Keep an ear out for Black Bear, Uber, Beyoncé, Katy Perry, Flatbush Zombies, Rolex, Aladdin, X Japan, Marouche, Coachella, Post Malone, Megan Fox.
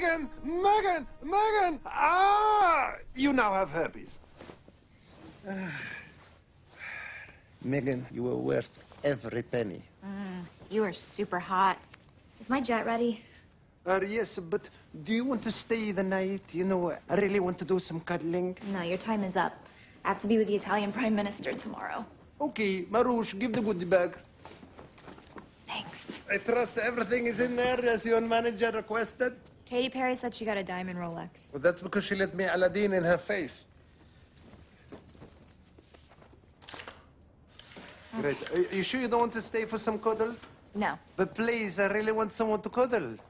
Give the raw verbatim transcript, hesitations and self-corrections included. Megan! Megan! Megan! Ah! You now have herpes. Megan, you were worth every penny. Mm, you are super hot. Is my jet ready? Uh, yes, but do you want to stay the night? You know, I really want to do some cuddling. No, your time is up. I have to be with the Italian Prime Minister tomorrow. Okay, Marouche, give the goodie bag. Thanks. I trust everything is in there as your manager requested. Katy Perry said she got a diamond Rolex. Well, that's because she let me Aladdin in her face. Okay. Great. Are you sure you don't want to stay for some cuddles? No. But please, I really want someone to cuddle.